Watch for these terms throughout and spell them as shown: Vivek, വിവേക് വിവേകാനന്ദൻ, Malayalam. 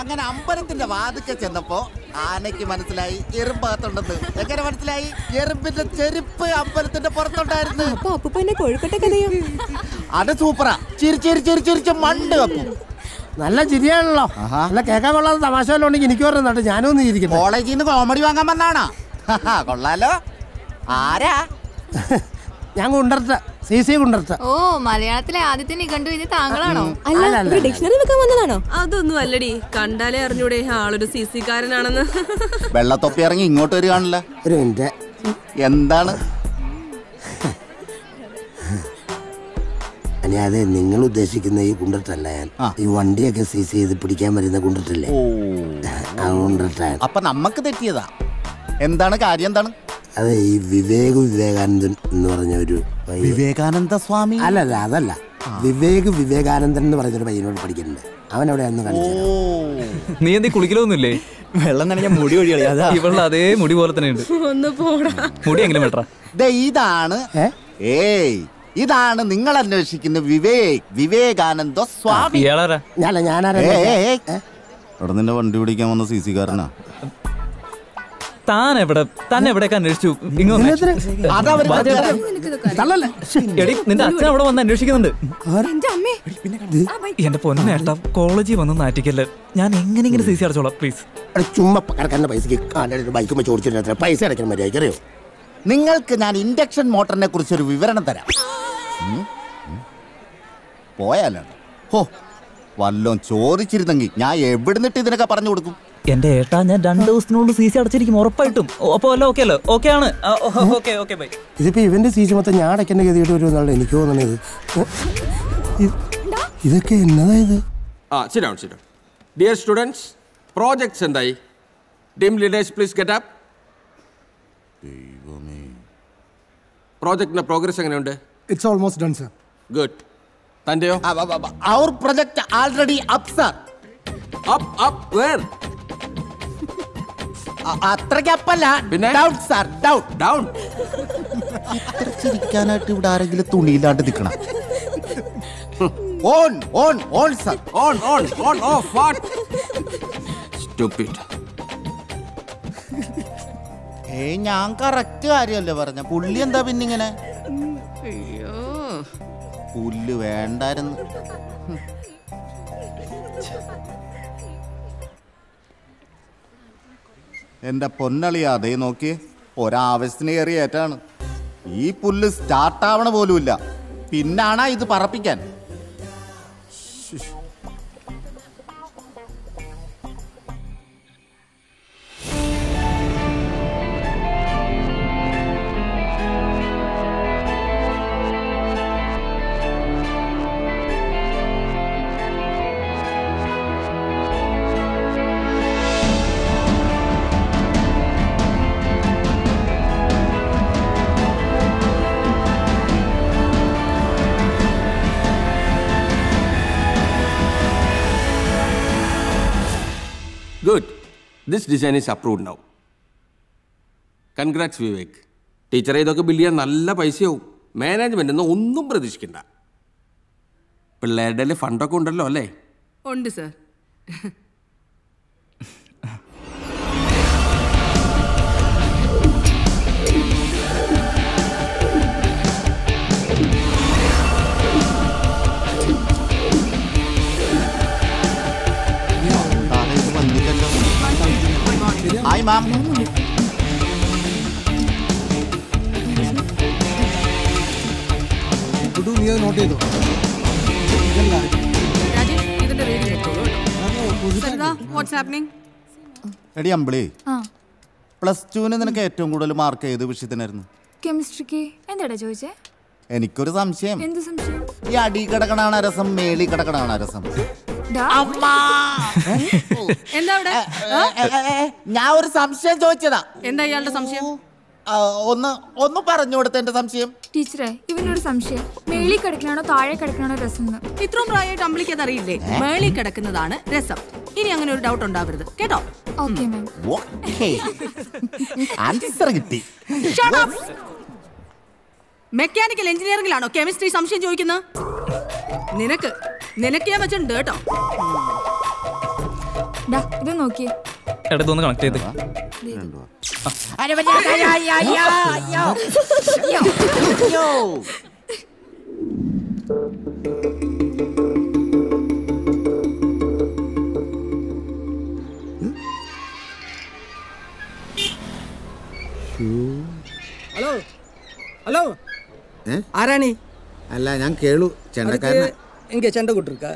അങ്ങനെ അമ്പലത്തിന്റെ വാതിക്കൽ ചെന്നപ്പോ ആനയ്ക്ക് മനസ്സിലായി എറുമ്പകത്തുണ്ടെന്ന്. എങ്ങനെ മനസ്സിലായി? എറുമ്പിന്റെ ചെരുപ്പ് അമ്പലത്തിന്റെ പുറത്തുണ്ടായിരുന്നു. അത് സൂപ്പറാ. ചിരിച്ച് മണ്ട് വെക്കും. നല്ല ചിരിയാണല്ലോ. നല്ല കേൾക്കാൻ കൊള്ളാതെ തമാശ വല്ലോണ്ടെങ്കിൽ എനിക്ക് പറഞ്ഞിട്ട് ഞാനൊന്നും ചിരിക്കുന്നു. കോളേജിൽ നിന്ന് കോമഡി വാങ്ങാൻ വന്നാണോ? കൊള്ളാലോ. ആരാ? ഞാൻ കൊണ്ടിട്ട് മലയാളത്തിലെ ആദ്യത്തെ നിഘണ്ടു ഇത് താങ്കളാണോ? ഡിക്ഷണറി വെക്കാൻ വന്നതാണോ? അതൊന്നും അല്ലടി, കണ്ടാലേ അറിഞ്ഞൂടെ ആളൊരു സി സി കാരനാണെന്ന്. വെള്ളത്തൊപ്പി ഇറങ്ങി ഇങ്ങോട്ട് വരികയാണല്ലോ. എന്താണ് അതെ നിങ്ങൾ ഉദ്ദേശിക്കുന്ന ഈ കുണ്ടട്ടല്ല, ഞാൻ ഈ വണ്ടിയൊക്കെ സീസ് ചെയ്ത് പിടിക്കാൻ വരുന്ന കുണ്ടട്ടല്ലേ ആ കുണ്ടട്ട. അപ്പൊ നമ്മക്ക് തെറ്റിയതാ. എന്താണ് കാര്യം? എന്താണ്? അതെ ഈ വിവേക് വിവേകാനന്ദൻ എന്ന് പറഞ്ഞ ഒരു വിവേകാനന്ദ സ്വാമി. അല്ലല്ല അതല്ല, വിവേക് വിവേകാനന്ദൻ എന്ന് പറഞ്ഞൊരു പയ്യനോട് പഠിക്കുന്നുണ്ട്. അവൻ അവിടെ ഒന്ന് കാണിച്ചു. നീ എന്തി കുളിക്കലൊന്നുമില്ലേ? വെള്ളം നനഞ്ഞ മുടി ഒഴിയാ. ഇവളുടെ അതേ മുടി പോലെ തന്നെ ഉണ്ട്. ഒന്ന് പോടാ. മുടി എങ്ങനെ വെട്ടറാ? ഇതാണ് ഇതാണ് നിങ്ങൾ അന്വേഷിക്കുന്ന വിവേക് വിവേകാനന്ദ സ്വാമി. നിന്നെ വണ്ടി പിടിക്കാൻ വന്ന സി സി കാരനാ. താൻ എവിടെ തന്നെ എവിടെയൊക്കെ അന്വേഷിച്ചു? നിന്റെ അച്ഛൻ അവിടെ വന്ന് അന്വേഷിക്കുന്നുണ്ട്. എന്റെ പൊന്നേട്ടാ, കോളേജിൽ വന്ന് നാറ്റിക്കല്ലേ. ഞാൻ എങ്ങനെയെങ്കിലും സി സി അടച്ചോളാം പ്ലീസ്. ചുമ്മാ കടക്കാരന്റെ പൈസക്ക് ബൈക്കുമ്പോൾ ചോദിച്ചിട്ട് പൈസ അടയ്ക്കാൻ മര്യാദ. നിങ്ങൾക്ക് ഞാൻ ഇൻഡക്ഷൻ മോട്ടറിനെ കുറിച്ച് ഒരു വിവരണം തരാം. പോയാലാണ്. ഹോ, വല്ലോം ചോദിച്ചിരുന്നെങ്കിൽ ഞാൻ എവിടുന്നിട്ട് ഇതിനൊക്കെ പറഞ്ഞു കൊടുക്കും? എന്റെ ഏട്ടാ, ഞാൻ 2 ദിവസത്തിനോട് സി സി അടച്ചിരിക്കും ഉറപ്പായിട്ടും. അപ്പൊ അല്ല, ഓക്കെ അല്ലോ, ഓക്കെ ആണ്. ഇതിപ്പോ ഇവന്റെ സി സി മൊത്തം ഞാൻ അടയ്ക്കേണ്ട ഗതിയിട്ട് വരുമെന്നാണ് എനിക്ക് തോന്നണത്. ഇതൊക്കെ എന്നതായത്? ആ ശരിയാണ് ശരിയാണ്. ഡിയർ സ്റ്റുഡൻസ്, പ്രോജക്ട്സ് എന്തായി? Team leaders please get up. പ്രോജക്റ്റിന്റെ പ്രോഗ്രസ് എങ്ങനെയുണ്ട്? It's almost done, sir. Good. Tandeo? Our project already up, sir. Up where? Atrake appalla. Down, sir. Down. Itra chirikkanattu ivda arengile thuniyilante nikkana. On, sir. On, off, what? Stupid. ഞാൻ correct കാര്യമല്ലേ പറഞ്ഞ? പുള്ളി എന്താ പിന്നിങ്ങനെ? പുല്ല് വേണ്ടായിരുന്നു. എന്റെ പൊന്നളിയാ, അതേ നോക്കി ഒരാവശ്യത്തിന് കയറിയേറ്റാണ്. ഈ പുല്ല് സ്റ്റാർട്ടാവണ പോലുമില്ല, പിന്നാണാ ഇത് പറപ്പിക്കാൻ. This design is approved now. Congrats, Vivek. Teacher, idokke billiya nalla paisayum. Management enna onnum pradishikkinda. Pilladele fund okku undallo alle? Undu sir. Hi, ma'am. Could you hear note edo? Rajesh, idinte ready record. Sandra, what's happening? Ready ambli. Ah. Plus 2 ne ninakku ettum koodalu mark edu vishyathinairunnu. Chemistry ki endada choiche? Enikku oru samshayam. Endu samshayam? Ee adi kadakana rasam meli kadakana rasam. ഞാൻ ഒരു സംശയം ചോദിച്ചതാ. എന്താ ഇയാളുടെ സംശയം? ഒന്ന് പറഞ്ഞു കൊടുത്ത എന്റെ സംശയം. ടീച്ചറെ, ഇവനൊരു സംശയം, മേളി കിടക്കണോ താഴെ കിടക്കണോ രസം? ഇത്രയും പ്രായമായിട്ട് അമ്പിളിക്ക് അതറിയില്ലേ? മേളി കിടക്കുന്നതാണ് രസം. ഇനി അങ്ങനെ ഒരു ഡൗട്ട് ഉണ്ടാവരുത് കേട്ടോ. മെക്കാനിക്കൽ എഞ്ചിനീയറിംഗിലാണോ കെമിസ്ട്രി സംശയം ചോദിക്കുന്നത്? നിനക്ക് ഞാൻ വെച്ചിട്ടുണ്ട് കേട്ടോ. ഇത് നോക്കി എടുത്തൊന്ന് കണക്ട് ചെയ്ത് അരെ വയ്യ അയ്യ അയ്യ അയ്യ യോ ഹലോ ഹലോ ആരാണി അല്ല ഞാൻ കേളു ചെണ്ടക്കാരൻ എങ്ങേ ചെണ്ട കൊട്ടിരിക്ക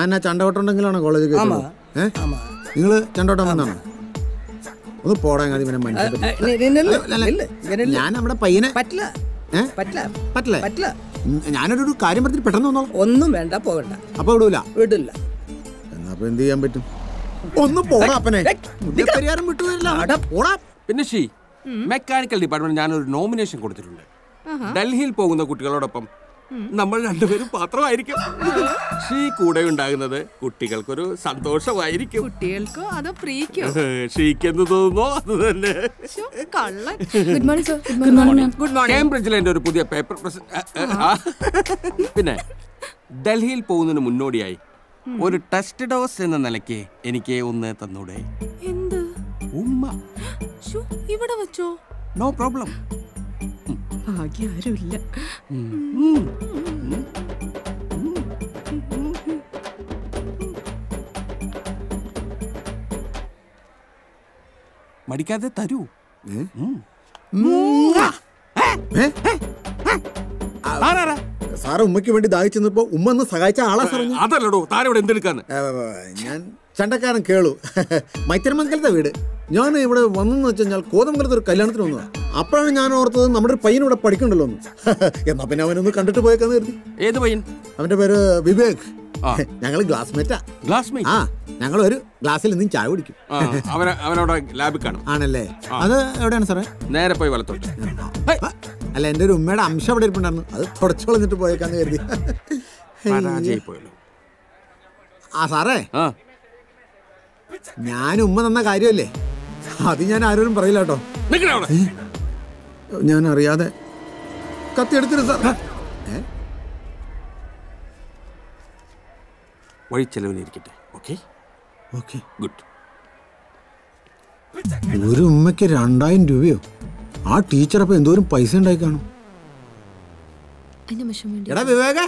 ആന ചെണ്ട കൊട്ടുണ്ടെങ്കിലാണ് കോളേജിൽ കേറും ഹേ നിങ്ങൾ ചെണ്ട കൊട്ടാൻ വന്നാണോ ഒന്ന് പോടാങ്ങാതി ഇവനെ മനസ്സിലായില്ല ഞാൻ നമ്മുടെ പയ്യനെ പറ്റില്ല ഹേ പറ്റില്ല പറ്റില്ല പറ്റില്ല ഞാനൊരു കാര്യം പറഞ്ഞിട്ട് പെട്ടെന്ന് വന്നോ ഒന്നും വേണ്ട പോകണ്ട അപ്പോൾ വിടില്ല വിടില്ല എന്നാ അപ്പോൾ എന്ത് ചെയ്യാൻ പറ്റും ഒന്ന് പോടാ അപ്പനെ ഇതിനെ പരിയാരം വിട്ടുവരില്ല അട പോടാ പിന്നെ ശീ മെക്കാനിക്കൽ ഡിപ്പാർട്ട്മെന്റ് ഞാനൊരു നോമിനേഷൻ കൊടുത്തിട്ടുണ്ട് ഡൽഹിയിൽ പോകുന്ന കുട്ടികളോടൊപ്പം നമ്മൾ രണ്ടുപേരും പാത്രമായിരിക്കും ഷീ കൂടെ ഉണ്ടാകുന്നത് കുട്ടികൾക്കൊരു സന്തോഷമായിരിക്കും കുട്ടികൾക്കോ അതോ പ്രീക്കോ ഷീക്ക് എന്ത് തോന്നുന്നോ അത് തന്നെ good morning sir good morning good morning കേംബ്രിഡ്ജിലെ എൻ്റെ ഒരു പുതിയ പേപ്പർ പ്രസന്റ് പിന്നെ ഡൽഹിയിൽ പോകുന്നതിന് മുന്നോടിയായി ഒരു ടെസ്റ്റ് ഡോസ് എന്ന നിലയ്ക്ക് എനിക്ക് ഒന്ന് തന്നൂടെ എന്ത് ഉമ്മ ഇവിടെ വെച്ചോ നോ പ്രോബ്ലം ഭാഗ്യ ആരുമില്ല മടിക്കാതെ തരൂ സാറ് ഉമ്മയ്ക്ക് വേണ്ടി ദാഹിച്ചു നിന്നപ്പോ ഉമ്മ ഒന്ന് സഹായിച്ച ആളാ സാർ അതല്ലടോ താരിവിടെ എന്തെടുക്കാന്ന് ഞാൻ ചണ്ടക്കാരൻ കേളു മൈത്തരമംഗലത്തെ വീട് ഞാൻ ഇവിടെ വന്നെന്ന് വെച്ച് കഴിഞ്ഞാൽ കോതമംഗലത്ത് ഒരു കല്യാണത്തിന് വന്നതാണ് അപ്പോഴാണ് ഞാൻ ഓർത്തത് നമ്മുടെ പയ്യൻ ഇവിടെ പഠിക്കണ്ടല്ലോ എന്നാ പിന്നെ അവനൊന്ന് കണ്ടിട്ട് പോയേക്കാന്ന് കരുതി ഏത് പയ്യൻ അവന്റെ പേര് വിവേക് ഞങ്ങൾ ഗ്ലാസ്മേറ്റാ ഗ്ലാസ്മേറ്റ് ആ ഞങ്ങൾ ഒരു ഗ്ലാസ്സിൽ നിന്നും ചായ കുടിക്കും അവനവിടെ ലാബിൽ കാണും ആണല്ലേ അത് എവിടെയാണ് സാറേ നേരെ പോയി വലത്തോട്ട് അല്ല എൻ്റെ ഒരു ഉമ്മയുടെ അംശം അവിടെ ഇരിപ്പുണ്ടായിരുന്നു അത് തുടച്ചു കളഞ്ഞിട്ട് പോയേക്കാന്ന് കരുതി ആ സാറേ ഞാൻ ഉമ്മ തന്ന കാര്യമല്ലേ അത് ഞാൻ ആരോടും പറയില്ല കേട്ടോ ഞാൻ അറിയാതെ കത്തി എടുത്തിരുന്നു സാർ വഴി ചെലവിനിരിക്കട്ടെ ഓക്കെ ഓക്കെ ഗുഡ് ഒരു ഉമ്മയ്ക്ക് 2000 രൂപയോ ആ ടീച്ചർ അപ്പം എന്തോരം പൈസ ഉണ്ടായി കാണും എടാ വിവേക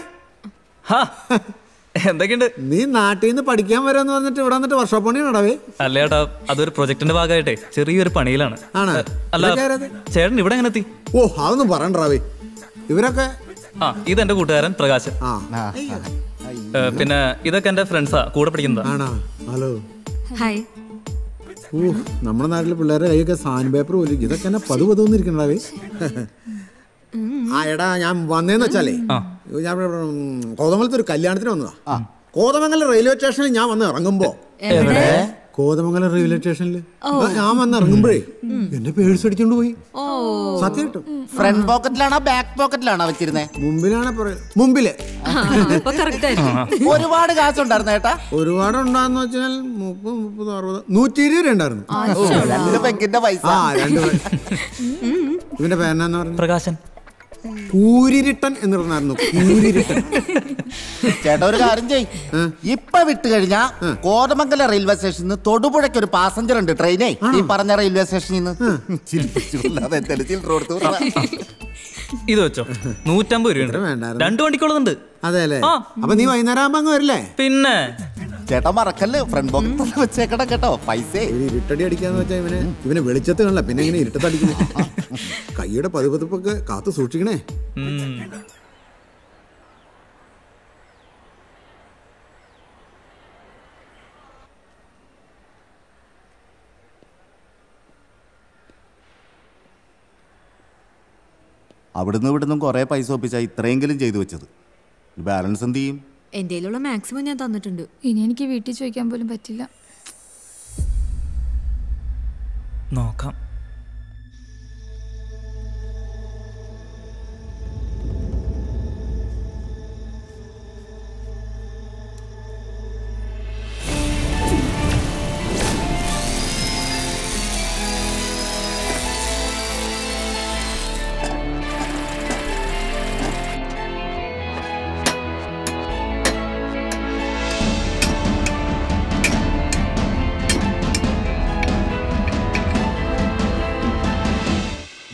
എന്തൊക്കെയുണ്ട് നീ നാട്ടിൽ നിന്ന് പഠിക്കാൻ വരാന്ന് പറഞ്ഞിട്ട് ഇവിടെ വന്നിട്ട് വർക്ക്ഷോപ്പ് പണിയാണേ അല്ല ചേട്ടാ അതൊരു പ്രൊജക്ടിന്റെ ഭാഗമായിട്ടേ ചെറിയൊരു പണിയിലാണ് അല്ല ചേട്ടൻ ഇവിടെ എങ്ങനെ എത്തി ഓ അതൊന്നും പറയണ്ടാവേ ഇവരൊക്കെ ആ ഇതെന്റെ കൂട്ടുകാരൻ പ്രകാശൻ പിന്നെ ഇതൊക്കെ എന്റെ ഫ്രണ്ട്സാ കൂടെ പഠിക്കുന്നതാണോ ഹലോ ഹായ് ഓ നമ്മുടെ നാട്ടിലെ പിള്ളേരെ കൈയൊക്കെ സാൻഡ് പേപ്പർ പോലും ഇതൊക്കെ എന്നെ പതുപതൊന്നും ഇരിക്കണ്ടാവേ ആ എടാ ഞാൻ വന്നേന്ന് വെച്ചാലേ ഞാൻ കോതമംഗലത്ത് ഒരു കല്യാണത്തിന് വന്നതാ കോതമംഗലം റെയിൽവേ സ്റ്റേഷനിൽ ഞാൻ വന്ന് ഇറങ്ങുമ്പോ കോതമംഗലം റെയിൽവേ സ്റ്റേഷനിൽ ഞാൻ വന്ന് ഇറങ്ങുമ്പോഴേ എന്റെ പേഴ്സ് അടിച്ചോണ്ട് പോയി സത്യം കിട്ടും ഫ്രണ്ട് പോക്കറ്റിലാണോ ബാക്ക് പോക്കറ്റിലാണോ വെച്ചിരുന്നേ മുമ്പിലാണ് മുമ്പില് ഒരുപാട് കാശ് ഉണ്ടായിരുന്നു ഏട്ടാ ഒരുപാട് ഉണ്ടാന്ന് വെച്ചാൽ 30, 30, 60 120 ഉണ്ടായിരുന്നു ഇവന്റെ പേരെന്നാന്ന് പറഞ്ഞു പ്രകാശൻ പൂരിട്ടൻ എന്ന് പറഞ്ഞായിരുന്നു പൂരിട്ടൻ ചേട്ടാ ഒരു കാര്യം ചെയ് ഇപ്പൊ വിട്ട് കഴിഞ്ഞാ കോതമംഗലം റെയിൽവേ സ്റ്റേഷനിൽ നിന്ന് തൊടുപുഴയ്ക്ക് ഒരു പാസഞ്ചർ ഉണ്ട് ട്രെയിനേ ഈ പറഞ്ഞ റെയിൽവേ സ്റ്റേഷനിൽ ഇത് വെച്ചോ 150 രൂപ രണ്ടു വണ്ടിക്കുള്ളതുണ്ട് അതെല്ലേ അപ്പൊ നീ വൈകുന്നേരം അങ്ങ് വരില്ലേ പിന്നെ ചേട്ടാ മറക്കല്ലേ ഫ്രണ്ട് ബോക്സ് വെച്ചേക്കടാ കേട്ടോ പൈസ ഇരുട്ടടി അടിക്കാന്ന് വെച്ചാൽ ഇവനെ വെളിച്ചത്ത് കാണില്ല പിന്നെ ഇങ്ങനെ ഇരുട്ടടിക്കുന്നു കൈയുടെ പതുപതുപ്പൊക്കെ കാത്തു സൂക്ഷിക്കണേ അവിടുന്ന് ഇവിടുന്ന് കുറെ പൈസ ഒപ്പിച്ചാ ഇത്രയെങ്കിലും ചെയ്തു വെച്ചത് ബാലൻസ് എന്ത് ചെയ്യും എന്റെ കയ്യിലുള്ള മാക്സിമം ഞാൻ തന്നിട്ടുണ്ട് ഇനി എനിക്ക് വീട്ടിൽ ചോദിക്കാൻ പോലും പറ്റില്ല നോക്കാം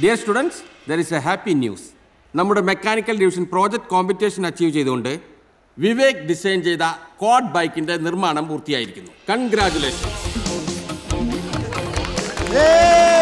Dear students, there is a happy news. Nammude mechanical division project competition achieve cheyidonde Vivek design cheyda quad bike inde nirmanam poorthiyayirikkunnu. Congratulations.